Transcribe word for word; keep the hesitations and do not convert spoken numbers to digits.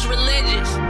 Cash Religious.